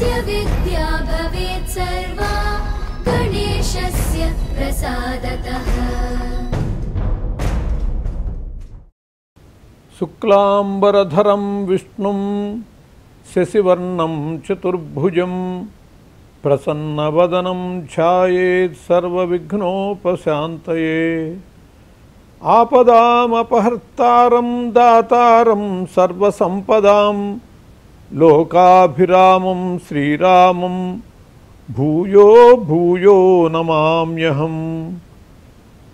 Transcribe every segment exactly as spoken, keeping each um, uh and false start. तस्य विद्या भवेत् सर्वा गणेशस्य प्रसादतः। शुक्लांबरधरं विष्णुं शशिवर्णं चतुर्भुजं प्रसन्नवदनं ध्यायेत् सर्वविघ्नोपशान्तये। आपदामपहर्तारं दातारं सर्वसंपदां लोकाभिरामं श्रीरामं भूयो भूयो नमाम्यहम्।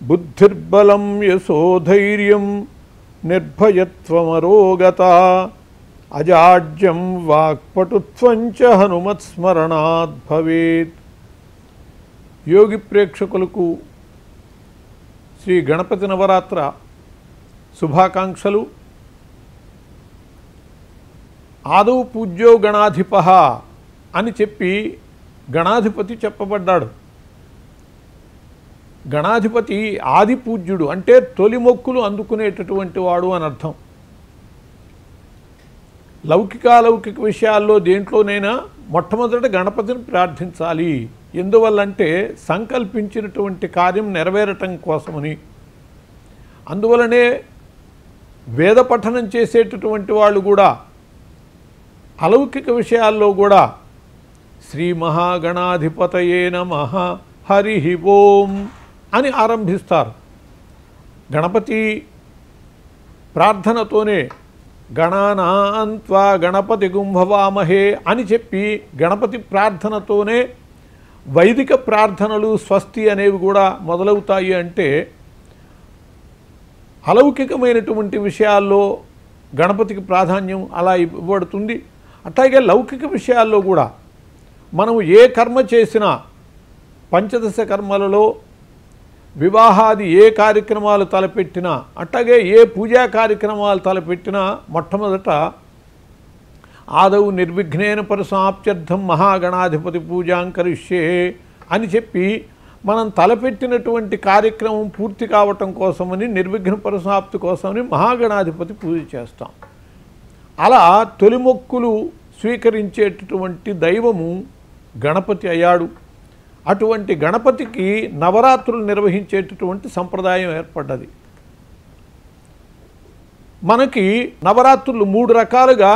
बुद्धिर्बलं यशोधैर्यं निर्भयत्वमरोगता अजाड्यं वाक्पटुत्वं च हनुमत्स्मरणात् भवेत्। योगी प्रेक्षकुलकु श्री गणपति नवरात्र शुभाकांक्षलु। आदौ पूज्यो गणाधिपः अनि चेप्पि गणाधिपति चेप्पबड्डाडु। गणाधिपति आदि पूज्युडु अंटे तोलि मोक्कुलु अंदुकुनेटटुवंटि वाडु अनि अर्थं। लौकिक अलौकिक विषयाल्लो देंट्लोनैना मोट्टमोदट गणपतिनि प्रार्थिंचाली। ఎందువల్లంటే సంకల్పించినటువంటి కార్యం నెరవేరటం కోసమని. అందువలనే వేద పఠనం చేసేటటువంటి వాళ్ళు కూడా అలౌకిక విషయాల్లో కూడా శ్రీ మహాగణాధిపతయే నమః హరిః ఓం అని ఆరంభిస్తారు. గణపతి ప్రార్థనతోనే గణానాం త్వా గణపతి గుంభవామహే అని చెప్పి గణపతి ప్రార్థనతోనే వైదిక ప్రార్థనలు స్వస్తి అనేవి కూడా మొదలవుతాయి. అంటే అలౌకికమైనటువంటి విషయాల్లో గణపతికి ప్రాధాన్యం అలా ఇవ్వబడుతుంది. అట్లాగే లౌకిక విషయాల్లో కూడా మనం ఏ కర్మ చేసినా పంచదశ కర్మలలో వివాహాది ఏ కార్యక్రమాలు తలపెట్టినా అట్లాగే ఏ పూజా కార్యక్రమాలు తలపెట్టినా మొట్టమొదట ఆదౌ నిర్విఘ్నేన పరసమాప్త్యర్థం మహాగణాధిపతి పూజాం కరిష్యే అని చెప్పి మనం తలపెట్టినటువంటి కార్యక్రమం పూర్తి కావటం కోసమని నిర్విఘ్న పరసమాప్తి కోసమని మహాగణాధిపతి పూజ చేస్తాం. అలా తొలి మొక్కులు స్వీకరించేటటువంటి దైవము గణపతి అయ్యాడు. అటువంటి గణపతికి నవరాత్రులు నిర్వహించేటటువంటి సంప్రదాయం ఏర్పడ్డది. మనకి నవరాత్రులు మూడు రకాలుగా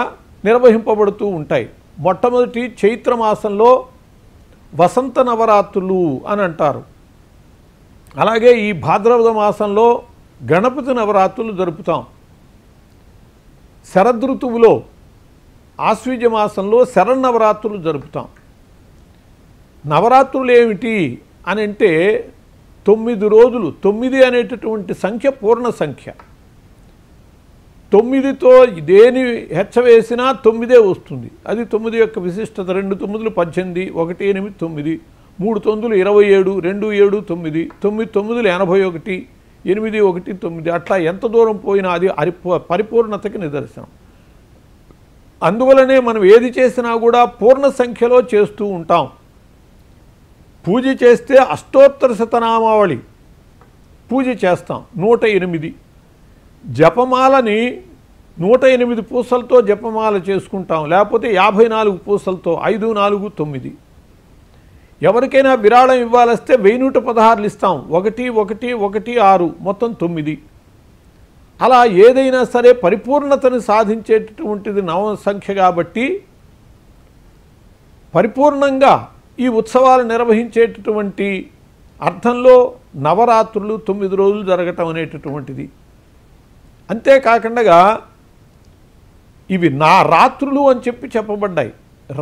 నిర్వహింపబడుతూ ఉంటాయి. మొట్టమొదటి చైత్రమాసంలో వసంత నవరాత్రులు అని అంటారు. అలాగే ఈ భాద్రపద మాసంలో గణపతి నవరాత్రులు జరుపుతాం. శరదృతువులో ఆశ్వీజ మాసంలో శరన్నవరాత్రులు జరుపుతాం. నవరాత్రులు ఏమిటి అని అంటే తొమ్మిది రోజులు. తొమ్మిది అనేటటువంటి సంఖ్య పూర్ణ సంఖ్య. తొమ్మిదితో దేని హెచ్చవేసినా తొమ్మిదే వస్తుంది. అది తొమ్మిది యొక్క విశిష్టత. రెండు తొమ్మిదిలు పద్దెనిమిది, ఒకటి ఎనిమిది తొమ్మిది, మూడు తొమ్మిదిలు ఇరవై ఏడు, రెండు ఏడు తొమ్మిది, తొమ్మిది తొమ్మిదిలు ఎనభై ఒకటి, ఎనిమిది ఒకటి తొమ్మిది. అట్లా ఎంత దూరం పోయినా అది అరిపో పరిపూర్ణతకి నిదర్శనం. అందువలనే మనం ఏది చేసినా కూడా పూర్ణ సంఖ్యలో చేస్తూ ఉంటాం. పూజ చేస్తే అష్టోత్తర శతనామావళి పూజ చేస్తాం. నూట ఎనిమిది జపమాలని నూట ఎనిమిది పూసలతో జపమాల చేసుకుంటాం. లేకపోతే యాభై నాలుగు పూసలతో ఐదు నాలుగు తొమ్మిది. ఎవరికైనా విరాళం ఇవ్వాలిస్తే వెయ్యి నూట పదహారులు ఇస్తాం. ఒకటి ఒకటి ఒకటి ఆరు మొత్తం తొమ్మిది. అలా ఏదైనా సరే పరిపూర్ణతను సాధించేటటువంటిది నవ సంఖ్య. కాబట్టి పరిపూర్ణంగా ఈ ఉత్సవాలు నిర్వహించేటటువంటి అర్థంలో నవరాత్రులు తొమ్మిది రోజులు జరగటం అనేటటువంటిది. అంతేకాకుండా ఇవి నా రాత్రులు అని చెప్పి చెప్పబడ్డాయి.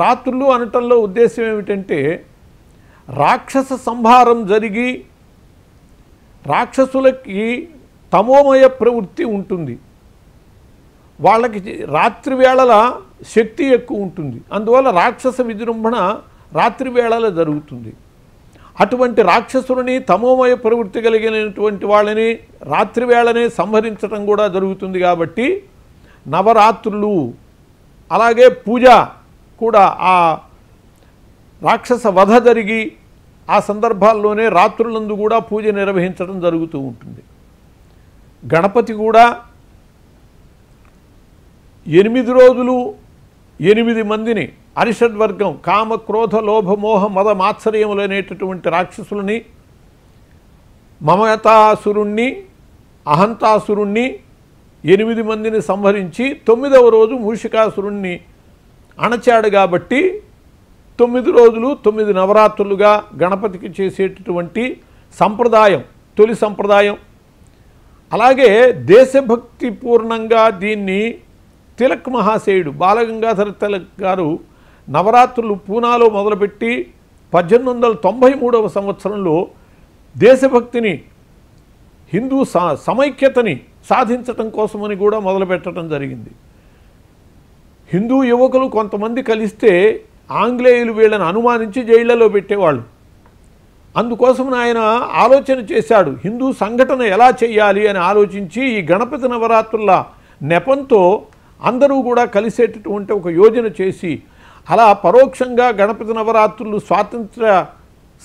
రాత్రులు అనటంలో ఉద్దేశం ఏమిటంటే రాక్షస సంహారం జరిగి రాక్షసులకి తమోమయ ప్రవృత్తి ఉంటుంది. వాళ్ళకి రాత్రి వేళల శక్తి ఎక్కువ ఉంటుంది. అందువల్ల రాక్షస విజృంభణ రాత్రి వేళలో జరుగుతుంది. అటువంటి రాక్షసులని తమోమయ ప్రవృత్తి కలిగినటువంటి వాళ్ళని రాత్రి వేళనే సంహరించడం కూడా జరుగుతుంది. కాబట్టి నవరాత్రులు అలాగే పూజ కూడా ఆ రాక్షస వధ జరిగి ఆ సందర్భాల్లోనే రాత్రులందు కూడా పూజ నిర్వహించడం జరుగుతూ ఉంటుంది. గణపతి కూడా ఎనిమిది రోజులు ఎనిమిది మందిని అరిషద్వర్గం కామ క్రోధ లోభ మోహ మద మాత్సర్యములనేటటువంటి రాక్షసులని మమతాసురుణ్ణి అహంతాసురుణ్ణి ఎనిమిది మందిని సంహరించి తొమ్మిదవ రోజు మూషికాసురుణ్ణి అణచాడు కాబట్టి తొమ్మిది రోజులు తొమ్మిది నవరాత్రులుగా గణపతికి చేసేటటువంటి సంప్రదాయం తొలి సంప్రదాయం. అలాగే దేశభక్తి పూర్ణంగా దీన్ని తిలక్ మహాశయుడు బాలగంగాధర తిలక్ గారు నవరాత్రులు పూనాలో మొదలుపెట్టి పద్దెనిమిది వందల తొంభై మూడవ సంవత్సరంలో దేశభక్తిని హిందూ సా సమైక్యతని సాధించటం కోసమని కూడా మొదలుపెట్టడం జరిగింది. హిందూ యువకులు కొంతమంది కలిస్తే ఆంగ్లేయులు వీళ్ళని అనుమానించి జైళ్లలో పెట్టేవాళ్ళు. అందుకోసం ఆయన ఆలోచన చేశాడు, హిందూ సంఘటన ఎలా చేయాలి అని ఆలోచించి ఈ గణపతి నవరాత్రుల నెపంతో అందరూ కూడా కలిసేటటువంటి ఒక యోజన చేసి అలా పరోక్షంగా గణపతి నవరాత్రులు స్వాతంత్ర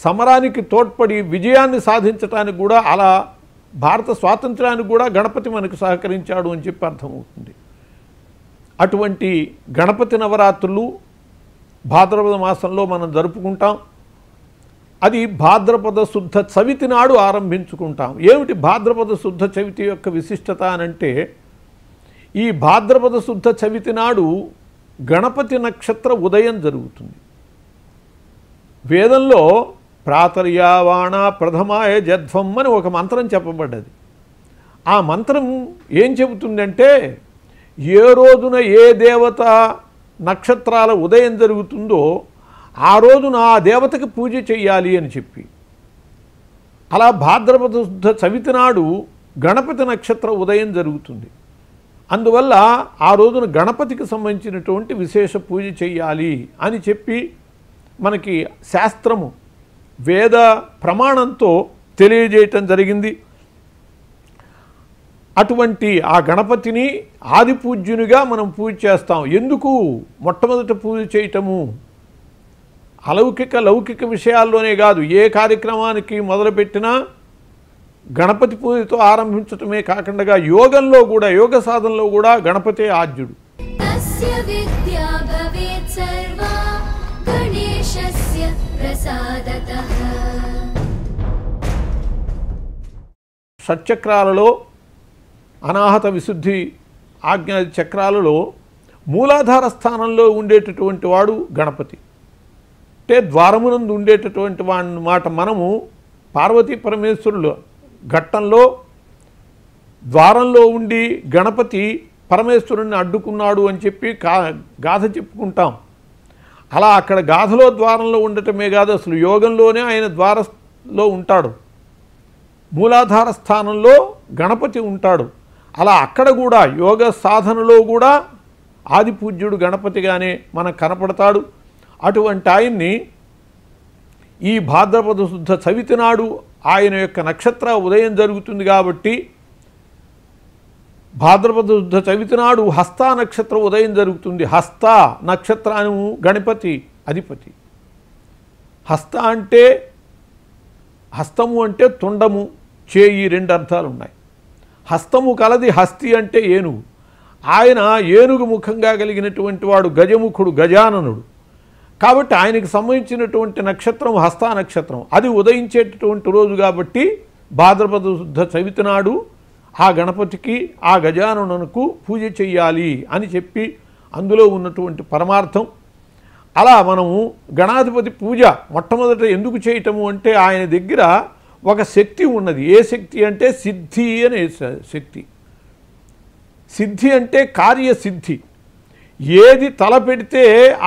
సమరానికి తోడ్పడి విజయాన్ని సాధించడానికి కూడా, అలా భారత స్వాతంత్రానికి కూడా గణపతి మనకు సహకరించాడు అని చెప్పి అర్థమవుతుంది. అటువంటి గణపతి నవరాత్రులు భాద్రపద మాసంలో మనం జరుపుకుంటాం. అది భాద్రపద శుద్ధ చవితి నాడు ఆరంభించుకుంటాం. ఏమిటి భాద్రపద శుద్ధ చవితి యొక్క విశిష్టత అనంటే, ఈ భాద్రపద శుద్ధ చవితి నాడు గణపతి నక్షత్ర ఉదయం జరుగుతుంది. వేదంలో ప్రాతర్యావాణ ప్రథమాయ జధ్వం అని ఒక మంత్రం చెప్పబడ్డది. ఆ మంత్రం ఏం చెబుతుందంటే, ఏ రోజున ఏ దేవత నక్షత్రాల ఉదయం జరుగుతుందో ఆ రోజున ఆ దేవతకి పూజ చేయాలి అని చెప్పి, అలా భాద్రపద శుద్ధ చవితి నాడు గణపతి నక్షత్ర ఉదయం జరుగుతుంది. అందువల్ల ఆ రోజున గణపతికి సంబంధించినటువంటి విశేష పూజ చేయాలి అని చెప్పి మనకి శాస్త్రము వేద ప్రమాణంతో తెలియజేయటం జరిగింది. అటువంటి ఆ గణపతిని ఆది పూజ్యునిగా మనం పూజ చేస్తాం. ఎందుకు మొట్టమొదట పూజ చేయటము? అలౌకిక లౌకిక విషయాల్లోనే కాదు, ఏ కార్యక్రమానికి మొదలుపెట్టినా గణపతి పూజతో ఆరంభించటమే కాకుండా యోగంలో కూడా, యోగ సాధనలో కూడా గణపతి ఆద్యుడు. షట్చక్రాలలో అనాహత విశుద్ధి ఆజ్ఞా చక్రాలలో మూలాధార స్థానంలో ఉండేటటువంటి వాడు గణపతి. అంటే ద్వారమునందు ఉండేటటువంటి వాడి మాట మనము పార్వతీ పరమేశ్వరులు ఘట్టంలో ద్వారంలో ఉండి గణపతి పరమేశ్వరుణ్ణి అడ్డుకున్నాడు అని చెప్పి కా గాథ చెప్పుకుంటాం. అలా అక్కడ గాథలో ద్వారంలో ఉండటమే కాదు, అసలు యోగంలోనే ఆయన ద్వారంలో ఉంటాడు. మూలాధార స్థానంలో గణపతి ఉంటాడు. అలా అక్కడ కూడా యోగ సాధనలో కూడా ఆది పూజ్యుడు గణపతిగానే మనకు కనపడతాడు. అటువంటి ఆయన్ని ఈ భాద్రపద శుద్ధ చవితి నాడు ఆయన యొక్క నక్షత్ర ఉదయం జరుగుతుంది కాబట్టి భాద్రపద శుద్ధ చవితి నాడు హస్త నక్షత్ర ఉదయం జరుగుతుంది. హస్త నక్షత్రాన్ని గణపతి అధిపతి. హస్త అంటే హస్తము అంటే తుండము, చేయి, రెండు అర్థాలు ఉన్నాయి. హస్తము కలది హస్తి అంటే ఏనుగు. ఆయన ఏనుగు ముఖంగా కలిగినటువంటి వాడు, గజముఖుడు, గజాననుడు. కాబట్టి ఆయనకు సంబంధించినటువంటి నక్షత్రం హస్త నక్షత్రం. అది ఉదయించేటటువంటి రోజు కాబట్టి భాద్రపద శుద్ధ చవితి నాడు ఆ గణపతికి ఆ గజాననునకు పూజ చేయాలి అని చెప్పి అందులో ఉన్నటువంటి పరమార్థం. అలా మనము గణాధిపతి పూజ మొట్టమొదట ఎందుకు చేయటము అంటే, ఆయన దగ్గర ఒక శక్తి ఉన్నది. ఏ శక్తి అంటే సిద్ధి అనే శక్తి. సిద్ధి అంటే కార్యసిద్ధి. ఏది తలపెడితే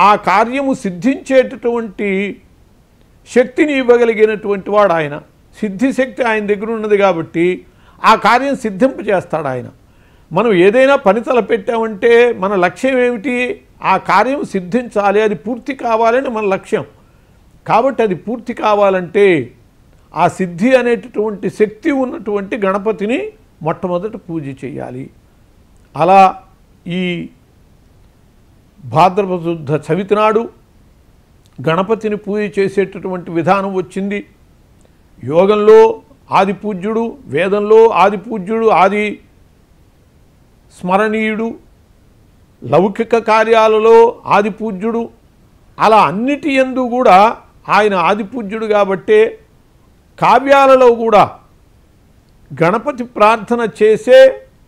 ఆ కార్యము సిద్ధించేటటువంటి శక్తిని ఇవ్వగలిగినటువంటి వాడు ఆయన. సిద్ధిశక్తి ఆయన దగ్గర ఉన్నది కాబట్టి ఆ కార్యం సిద్ధింపజేస్తాడు ఆయన. మనం ఏదైనా పని తలపెట్టామంటే మన లక్ష్యం ఏమిటి? ఆ కార్యం సిద్ధించాలి, అది పూర్తి కావాలని మన లక్ష్యం. కాబట్టి అది పూర్తి కావాలంటే ఆ సిద్ధి అనేటటువంటి శక్తి ఉన్నటువంటి గణపతిని మొట్టమొదట పూజ చేయాలి. అలా ఈ భాద్రపద శుద్ధ చవితి నాడు గణపతిని పూజ చేసేటటువంటి విధానం వచ్చింది. యోగంలో ఆది పూజ్యుడు, వేదంలో ఆది పూజ్యుడు, ఆది స్మరణీయుడు, లౌకిక కార్యాలలో ఆది పూజ్యుడు. అలా అన్నిటి యందు కూడా ఆయన ఆది పూజ్యుడు కాబట్టే కావ్యాలలో కూడా గణపతి ప్రార్థన చేసే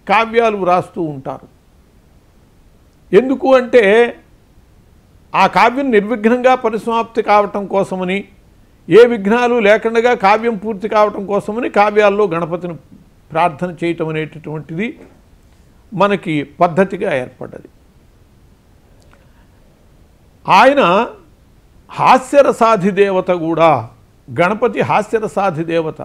కావ్యాలు వ్రాస్తూ ఉంటారు. ఎందుకు అంటే ఆ కావ్యం నిర్విఘ్నంగా పరిసమాప్తి కావటం కోసమని, ఏ విఘ్నాలు లేకుండా కావ్యం పూర్తి కావటం కోసమని కావ్యాల్లో గణపతిని ప్రార్థన చేయటం అనేటటువంటిది మనకి పద్ధతిగా ఏర్పడ్డది. ఆయన హాస్యరసాధి దేవత కూడా. గణపతి హాస్యరసాధి దేవత.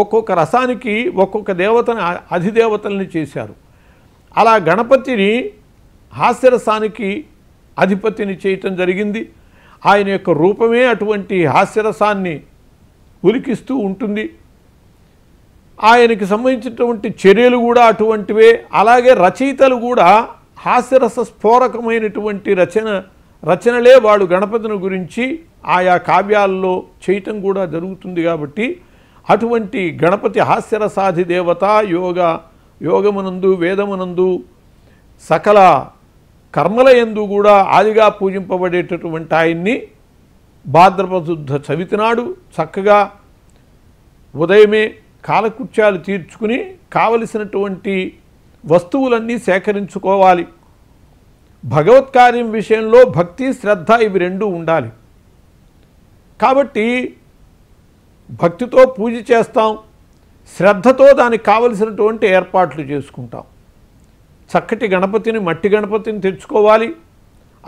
ఒక్కొక్క రసానికి ఒక్కొక్క దేవతని అధిదేవతల్ని చేశారు. అలా గణపతిని హాస్యరసానికి అధిపతిని చేయటం జరిగింది. ఆయన యొక్క రూపమే అటువంటి హాస్యరసాన్ని ఉలికిస్తూ ఉంటుంది. ఆయనకి సంబంధించినటువంటి చర్యలు కూడా అటువంటివే. అలాగే రచయితలు కూడా హాస్యరస స్ఫోరకమైనటువంటి రచన రచనలే వాడు గణపతిని గురించి ఆయా కావ్యాల్లో చేయటం కూడా జరుగుతుంది. కాబట్టి అటువంటి గణపతి హాస్యరసాధి దేవత యోగ యోగమునందు వేదమునందు సకల కర్మల యందు కూడా ఆదిగా పూజింపబడేటటువంటి ఆయన్ని భాద్రపశుద్ధ చవితి నాడు చక్కగా ఉదయమే కాలకృత్యాలు తీర్చుకుని కావలసినటువంటి వస్తువులన్నీ సేకరించుకోవాలి. భగవత్కార్యం విషయంలో భక్తి శ్రద్ధ ఇవి రెండూ ఉండాలి. కాబట్టి భక్తితో పూజ చేస్తాం, శ్రద్ధతో దానికి కావలసినటువంటి ఏర్పాట్లు చేసుకుంటాం. చక్కటి గణపతిని, మట్టి గణపతిని తెచ్చుకోవాలి.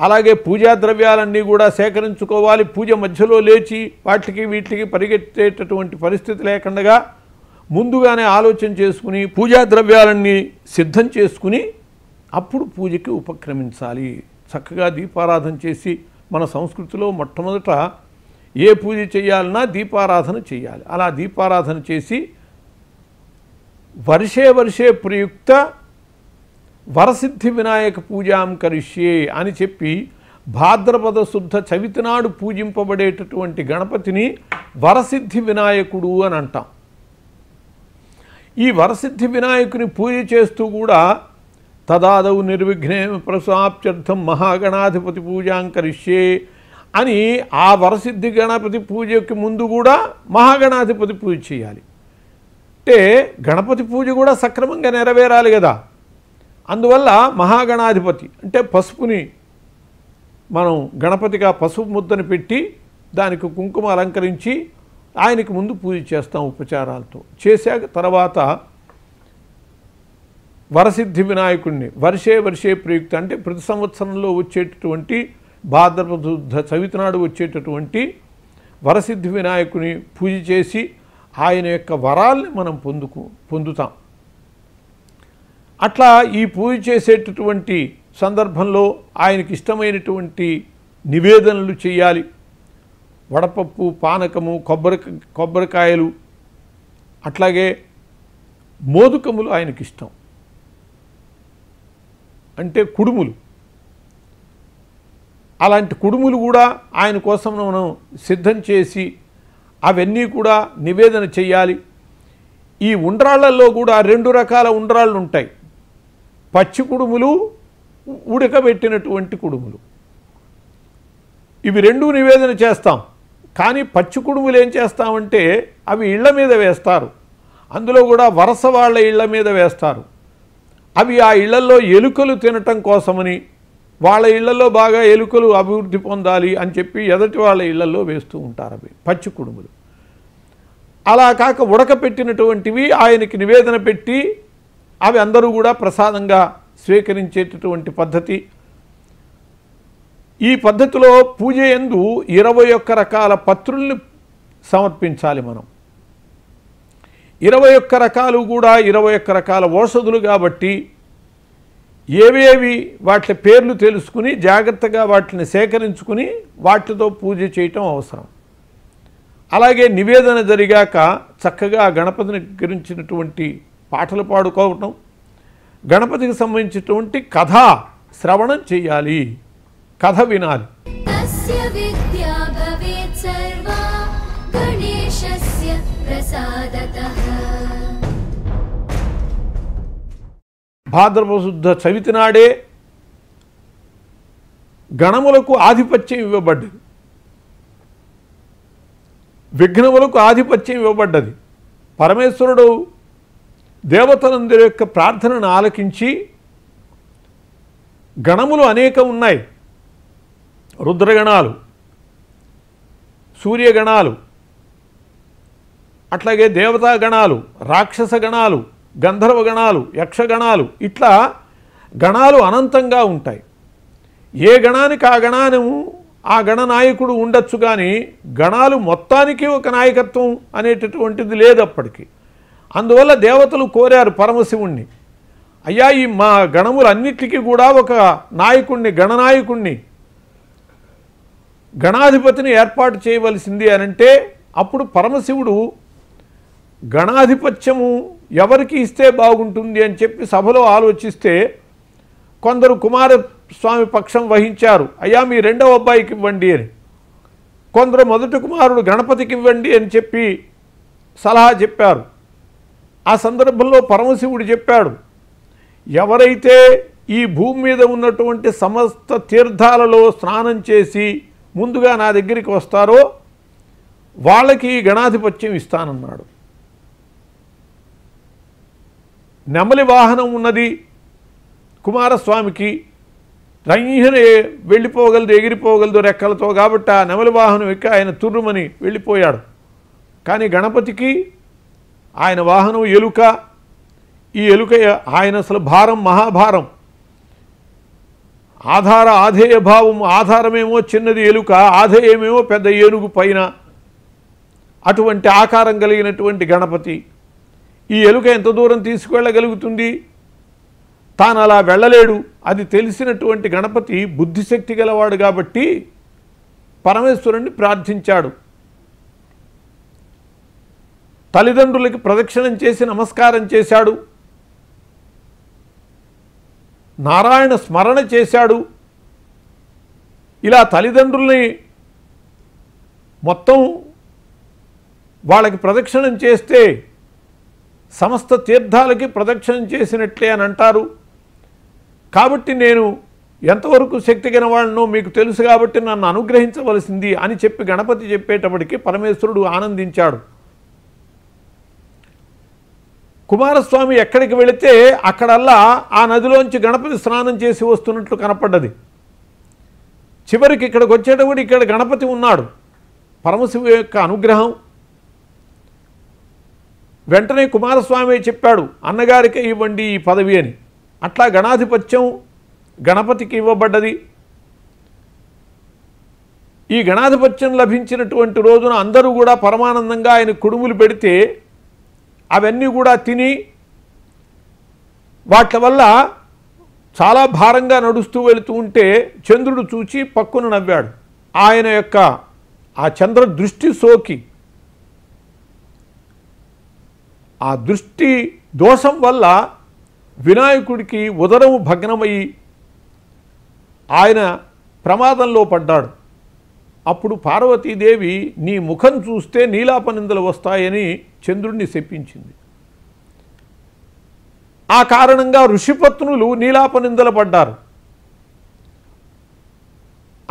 అలాగే పూజా ద్రవ్యాలన్నీ కూడా సేకరించుకోవాలి. పూజ మధ్యలో లేచి వాటికి వీటికి పరిగెత్తేటటువంటి పరిస్థితి లేకుండా ముందుగానే ఆలోచన చేసుకుని పూజా ద్రవ్యాలన్నీ సిద్ధం చేసుకుని అప్పుడు పూజకి ఉపక్రమించాలి. చక్కగా దీపారాధన చేసి మన సంస్కృతిలో మొట్టమొదట ఏ పూజ చేయాలన్నా దీపారాధన చేయాలి. అలా దీపారాధన చేసి వర్షే వర్షే ప్రయుక్త వరసిద్ధి వినాయక పూజాం కరిష్యే అని చెప్పి భాద్రపద శుద్ధ చవితి నాడు పూజింపబడేటటువంటి గణపతిని వరసిద్ధి వినాయకుడు అని అంటాం. ఈ వరసిద్ధి వినాయకుని పూజ చేస్తూ కూడా తదాదౌ నిర్విఘ్నే ప్రసాప్త్యర్థం మహాగణాధిపతి పూజాం కరిష్యే అని ఆ వరసిద్ధి గణపతి పూజకి ముందు కూడా మహాగణాధిపతి పూజ చేయాలి. అంటే గణపతి పూజ కూడా సక్రమంగా నెరవేరాలి కదా. అందువల్ల మహాగణాధిపతి అంటే పసుపుని మనం గణపతిగా పసుపు ముద్దను పెట్టి దానికి కుంకుమ అలంకరించి ఆయనకి ముందు పూజ చేస్తాం ఉపచారాలతో. చేశాక తర్వాత వరసిద్ధి వినాయకుడిని వర్షే వర్షే ప్రయుక్త అంటే ప్రతి సంవత్సరంలో వచ్చేటటువంటి భాద్రపద చవితి నాడు వచ్చేటటువంటి వరసిద్ధి వినాయకుని పూజ చేసి ఆయన యొక్క వరాల్ని మనం పొందుకు పొందుతాం. అట్లా ఈ పూజ చేసేటటువంటి సందర్భంలో ఆయనకి ఇష్టమైనటువంటి నివేదనలు చేయాలి. వడపప్పు, పానకము, కొబ్బరి కొబ్బరికాయలు అట్లాగే మోదుకములు ఆయనకి ఇష్టం. అంటే కుడుములు. అలాంటి కుడుములు కూడా ఆయన కోసం మనం సిద్ధం చేసి అవన్నీ కూడా నివేదన చేయాలి. ఈ ఉండ్రాళ్ళల్లో కూడా రెండు రకాల ఉండ్రాళ్ళు ఉంటాయి. పచ్చి కుడుములు, ఉడకబెట్టినటువంటి కుడుములు. ఇవి రెండూ నివేదన చేస్తాం. కానీ పచ్చి కుడుములు ఏం చేస్తామంటే అవి ఇళ్ల మీద వేస్తారు. అందులో కూడా వరస వాళ్ళ ఇళ్ల మీద వేస్తారు. అవి ఆ ఇళ్లల్లో ఎలుకలు తినటం కోసమని, వాళ్ళ ఇళ్లలో బాగా ఎలుకలు అభివృద్ధి పొందాలి అని చెప్పి ఎదటి వాళ్ళ ఇళ్లలో వేస్తూ ఉంటారు అవి పచ్చి కుడుములు. అలా కాక ఉడకపెట్టినటువంటివి ఆయనకి నివేదన పెట్టి అవి అందరూ కూడా ప్రసాదంగా స్వీకరించేటటువంటి పద్ధతి. ఈ పద్ధతిలో పూజ యందు ఇరవై ఒక్క రకాల పత్రుల్ని సమర్పించాలి మనం. ఇరవై ఒక్క రకాలు కూడా ఇరవై ఒక్క రకాల ఔషధులు కాబట్టి ఏవేవి వాటి పేర్లు తెలుసుకుని జాగ్రత్తగా వాటిని సేకరించుకుని వాటితో పూజ చేయటం అవసరం. అలాగే నివేదన జరిగాక చక్కగా గణపతిని గురించినటువంటి పాటలు పాడుకోవటం, గణపతికి సంబంధించినటువంటి కథ శ్రవణం చేయాలి, కథ వినాలి. భాద్రపశుద్ధ చవితి నాడే గణములకు ఆధిపత్యం ఇవ్వబడ్డది, విఘ్నములకు ఆధిపత్యం ఇవ్వబడ్డది. పరమేశ్వరుడు దేవతలందరి యొక్క ప్రార్థనను ఆలకించి, గణములు అనేకం ఉన్నాయి, రుద్రగణాలు, సూర్యగణాలు, అట్లాగే దేవతాగణాలు, రాక్షస గణాలు, గంధర్వ గణాలు, యక్షగణాలు, ఇట్లా గణాలు అనంతంగా ఉంటాయి. ఏ గణానికి ఆ గణానము ఆ గణనాయకుడు ఉండొచ్చు, కానీ గణాలు మొత్తానికి ఒక నాయకత్వం అనేటటువంటిది లేదు అప్పటికి. అందువల్ల దేవతలు కోరారు పరమశివుణ్ణి, అయ్యా ఈ మా గణములన్నిటికీ కూడా ఒక నాయకుణ్ణి, గణనాయకుణ్ణి, గణాధిపతిని ఏర్పాటు చేయవలసింది అనంటే, అప్పుడు పరమశివుడు గణాధిపత్యము ఎవరికి ఇస్తే బాగుంటుంది అని చెప్పి సభలో ఆలోచిస్తే కొందరు కుమారస్వామి పక్షం వహించారు, అయ్యా మీ రెండవ అబ్బాయికి ఇవ్వండి అని. కొందరు మొదటి కుమారుడు గణపతికి ఇవ్వండి అని చెప్పి సలహా చెప్పారు. ఆ సందర్భంలో పరమశివుడు చెప్పాడు, ఎవరైతే ఈ భూమి మీద ఉన్నటువంటి సమస్త తీర్థాలలో స్నానం చేసి ముందుగా నా దగ్గరికి వస్తారో వాళ్ళకి గణాధిపత్యం ఇస్తానన్నాడు. నెమలి వాహనం ఉన్నది కుమారస్వామికి, రంహిని వెళ్ళిపోగలదు, ఎగిరిపోగలదు రెక్కలతో, కాబట్టి ఆ నెమలి వాహనం ఎక్క ఆయన తుర్రుమని వెళ్ళిపోయాడు. కానీ గణపతికి ఆయన వాహనం ఎలుక, ఈ ఎలుక ఆయన అసలు భారం మహాభారం, ఆధార ఆధేయ భావం, ఆధారమేమో చిన్నది ఎలుక, ఆధేయమేమో పెద్ద ఏనుగు పైన, అటువంటి ఆకారం కలిగినటువంటి గణపతి. ఈ ఎలుక ఎంత దూరం తీసుకువెళ్ళగలుగుతుంది, తాను అలా వెళ్ళలేడు అది తెలిసినటువంటి గణపతి బుద్ధిశక్తి గలవాడు కాబట్టి పరమేశ్వరుణ్ణి ప్రార్థించాడు. తల్లిదండ్రులకి ప్రదక్షిణం చేసి నమస్కారం చేశాడు, నారాయణ స్మరణ చేశాడు. ఇలా తల్లిదండ్రుల్ని మొత్తం వాళ్ళకి ప్రదక్షిణం చేస్తే సమస్త తీర్థాలకి ప్రదక్షిణం చేసినట్లే అని అంటారు. కాబట్టి నేను ఎంతవరకు శక్తి గలవాడినో మీకు తెలుసు, కాబట్టి నన్ను అనుగ్రహించవలసింది అని చెప్పి గణపతి చెప్పేటప్పటికి పరమేశ్వరుడు ఆనందించాడు. కుమారస్వామి ఎక్కడికి వెళితే అక్కడల్లా ఆ నదిలోంచి గణపతి స్నానం చేసి వస్తున్నట్లు కనపడ్డది. చివరికి ఇక్కడికి వచ్చేటప్పుడు ఇక్కడ గణపతి ఉన్నాడు. పరమశివు యొక్క అనుగ్రహం. వెంటనే కుమారస్వామి చెప్పాడు, అన్నగారికే ఇవ్వండి ఈ పదవి అని. అట్లా గణాధిపత్యం గణపతికి ఇవ్వబడ్డది. ఈ గణాధిపత్యం లభించినటువంటి రోజున అందరూ కూడా పరమానందంగా ఆయన కుడుములు పెడితే అవన్నీ కూడా తిని వాటి వల్ల చాలా భారంగా నడుస్తూ వెళుతూ ఉంటే చంద్రుడు చూచి పక్కున నవ్వాడు. ఆయన యొక్క ఆ చంద్ర దృష్టి సోకి, ఆ దృష్టి దోషం వల్ల వినాయకుడికి ఉదరము భగ్నమయ్యి ఆయన ప్రమాదంలో పడ్డాడు. అప్పుడు పార్వతీదేవి నీ ముఖం చూస్తే నీలాపనిందలు వస్తాయని చంద్రుడిని శపించింది. ఆ కారణంగా ఋషిపత్నులు నీలాపనిందలు పడ్డారు.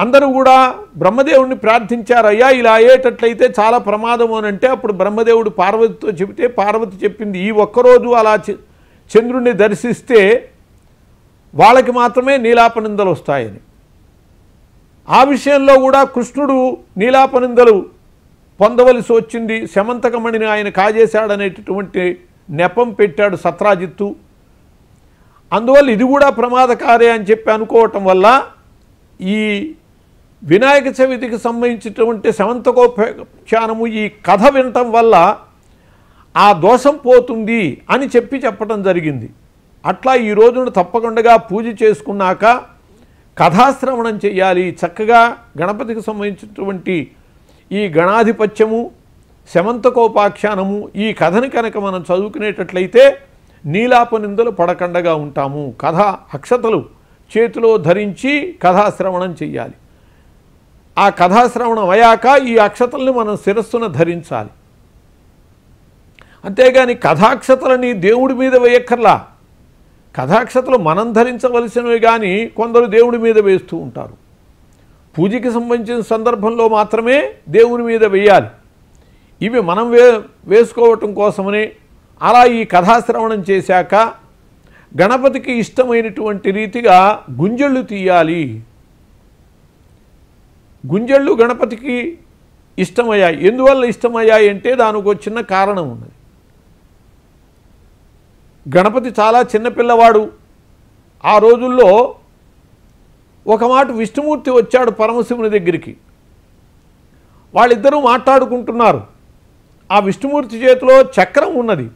అందరూ కూడా బ్రహ్మదేవుడిని ప్రార్థించారు, అయ్యా ఇలా అయ్యేటట్లయితే చాలా ప్రమాదం అని. అంటే అప్పుడు బ్రహ్మదేవుడు పార్వతితో చెబితే పార్వతి చెప్పింది, ఈ ఒక్కరోజు అలా చంద్రుడిని దర్శిస్తే వాళ్ళకి మాత్రమే నీలాపనిందలు వస్తాయని. ఆ విషయంలో కూడా కృష్ణుడు నీలాపనిందలు పొందవలసి వచ్చింది, శమంతకమణిని ఆయన కాజేశాడనేటటువంటి నెపం పెట్టాడు సత్రాజిత్తు. అందువల్ల ఇది కూడా ప్రమాదకారే అని చెప్పి అనుకోవటం వల్ల ఈ వినాయక చవితికి సంబంధించినటువంటి శమంతకోపాఖ్యానము ఈ కథ వినటం వల్ల ఆ దోషం పోతుంది అని చెప్పి చెప్పడం జరిగింది. అట్లా ఈ రోజును తప్పకుండా పూజ చేసుకున్నాక కథాశ్రవణం చేయాలి. చక్కగా గణపతికి సంబంధించినటువంటి ఈ గణాధిపత్యము, శమంతకోపాఖ్యానము, ఈ కథని కనుక మనం చదువుకునేటట్లయితే నీలాపనిందలు పడకండగా ఉంటాము. కథ అక్షతలు చేతిలో ధరించి కథాశ్రవణం చెయ్యాలి. ఆ కథాశ్రవణం అయ్యాక ఈ అక్షతల్ని మనం శిరస్సును ధరించాలి. అంతేగాని కథాక్షతలని దేవుడి మీద వేయక్కర్లా. కథాక్షతలు మనం ధరించవలసినవి, కానీ కొందరు దేవుడి మీద వేస్తూ ఉంటారు. పూజ కి సంబంధించిన సందర్భంలో మాత్రమే దేవుని మీద వేయాలి. ఇవి మనం వే వేసుకోవటం కోసమని అలా ఈ కథాశ్రవణం చేశాక గణపతికి ఇష్టమైనటువంటి రీతిగా గుంజళ్ళు తీయాలి. గుంజళ్ళు గణపతికి ఇష్టమయ్యాయి. ఎందువల్ల ఇష్టమయ్యాయి అంటే దానికి ఒక చిన్న కారణం ఉన్నది. గణపతి చాలా చిన్నపిల్లవాడు. ఆ రోజుల్లో ఒక మాట విష్ణుమూర్తి వచ్చాడు పరమశివుని దగ్గరికి. వాళ్ళిద్దరూ మాట్లాడుకుంటున్నారు. ఆ విష్ణుమూర్తి చేతిలో చక్రం ఉన్నది.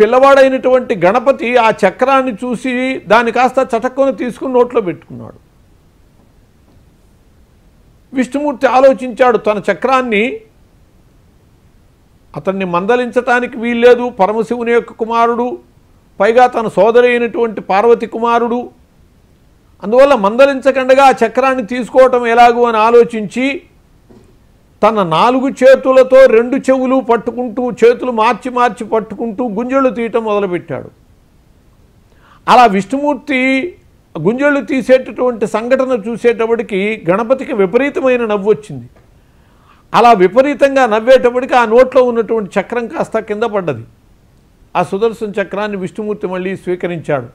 పిల్లవాడైనటువంటి గణపతి ఆ చక్రాన్ని చూసి దాని కాస్త చటక్కున తీసుకుని నోట్లో పెట్టుకున్నాడు. విష్ణుమూర్తి ఆలోచించాడు. తన చక్రాన్ని అతన్ని మందలించటానికి వీల్లేదు, పరమశివుని యొక్క కుమారుడు, పైగా తన సోదరి అయినటువంటి పార్వతి కుమారుడు, అందువల్ల మందలించకుండా ఆ చక్రాన్ని తీసుకోవటం ఎలాగూ అని ఆలోచించి తన నాలుగు చేతులతో రెండు చెవులు పట్టుకుంటూ చేతులు మార్చి మార్చి పట్టుకుంటూ గుంజళ్ళు తీయటం మొదలుపెట్టాడు. అలా విష్ణుమూర్తి గుంజళ్ళు తీసేటటువంటి సంఘటన చూసేటప్పటికి గణపతికి విపరీతమైన నవ్వు వచ్చింది. అలా విపరీతంగా నవ్వేటప్పటికి ఆ నోట్లో ఉన్నటువంటి చక్రం కాస్త కింద పడ్డది. ఆ సుదర్శన చక్రాన్ని విష్ణుమూర్తి మళ్ళీ స్వీకరించాడు.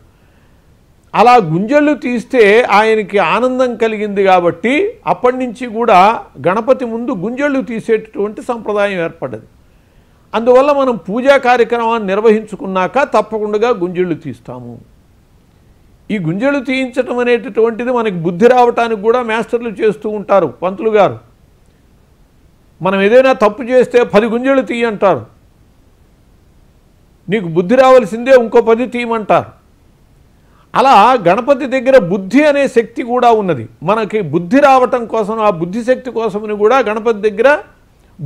అలా గుంజళ్ళు తీస్తే ఆయనకి ఆనందం కలిగింది కాబట్టి అప్పటి నుంచి కూడా గణపతి ముందు గుంజళ్ళు తీసేటటువంటి సంప్రదాయం ఏర్పడ్డది. అందువల్ల మనం పూజా కార్యక్రమాన్ని నిర్వహించుకున్నాక తప్పకుండా గుంజళ్ళు తీస్తాము. ఈ గుంజలు తీయించటం అనేటటువంటిది మనకి బుద్ధి రావటానికి కూడా మాస్టర్లు చేస్తూ ఉంటారు, పంతులు గారు. మనం ఏదైనా తప్పు చేస్తే పది గుంజలు తీయంటారు. నీకు బుద్ధి రావాల్సిందే ఇంకో పది తీయమంటారు. అలా గణపతి దగ్గర బుద్ధి అనే శక్తి కూడా ఉన్నది. మనకి బుద్ధి రావటం కోసం, ఆ బుద్ధి శక్తి కోసమని కూడా గణపతి దగ్గర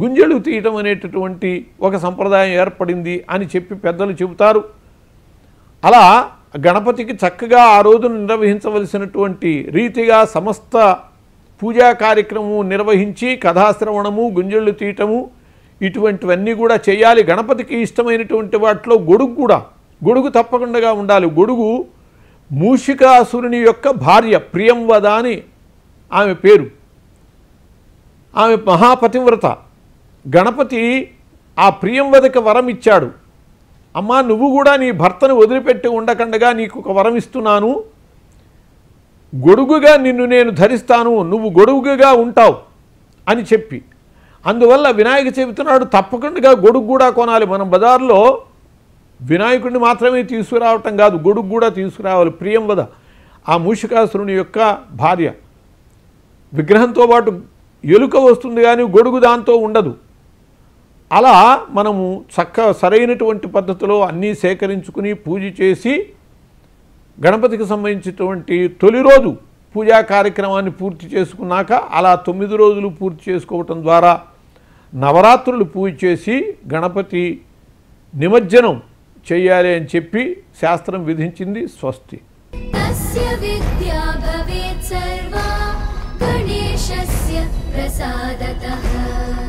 గుంజలు తీయటం అనేటటువంటి ఒక సంప్రదాయం ఏర్పడింది అని చెప్పి పెద్దలు చెబుతారు. అలా గణపతికి చక్కగా ఆ రోజును నిర్వహించవలసినటువంటి రీతిగా సమస్త పూజా కార్యక్రమము నిర్వహించి కథాశ్రవణము, గుంజళ్ళు తీయటము, ఇటువంటివన్నీ కూడా చేయాలి. గణపతికి ఇష్టమైనటువంటి వాటిలో గొడుగు కూడా, గొడుగు తప్పకుండా ఉండాలి. గొడుగు మూషికాసురుని యొక్క భార్య ప్రియంవద అని ఆమె పేరు. ఆమె మహాపతివ్రత. గణపతి ఆ ప్రియంవదకి వరం ఇచ్చాడు. అమ్మా, నువ్వు కూడా నీ భర్తను వదిలిపెట్టి ఉండకుండగా నీకు ఒక వరం ఇస్తున్నాను. గొడుగుగా నిన్ను నేను ధరిస్తాను, నువ్వు గొడుగుగా ఉంటావు అని చెప్పి. అందువల్ల వినాయక చెబుతున్నాడు తప్పకుండా గొడుగు కూడా కొనాలి. మనం బజార్లో వినాయకుడిని మాత్రమే తీసుకురావటం కాదు, గొడుగు కూడా తీసుకురావాలి. ప్రియంవద ఆ మూషికాసురుని యొక్క భార్య. విగ్రహంతో పాటు ఎలుక వస్తుంది కానీ గొడుగు దాంతో ఉండదు. అలా మనము చక్క సరైనటువంటి పద్ధతిలో అన్నీ సేకరించుకుని పూజ చేసి గణపతికి సంబంధించినటువంటి తొలి రోజు పూజా కార్యక్రమాన్ని పూర్తి చేసుకున్నాక అలా తొమ్మిది రోజులు పూర్తి చేసుకోవటం ద్వారా నవరాత్రులు పూజ చేసి గణపతి నిమజ్జనం చేయాలి అని చెప్పి శాస్త్రం విధించింది. స్వస్తి. గణేశస్య ప్రసాదతః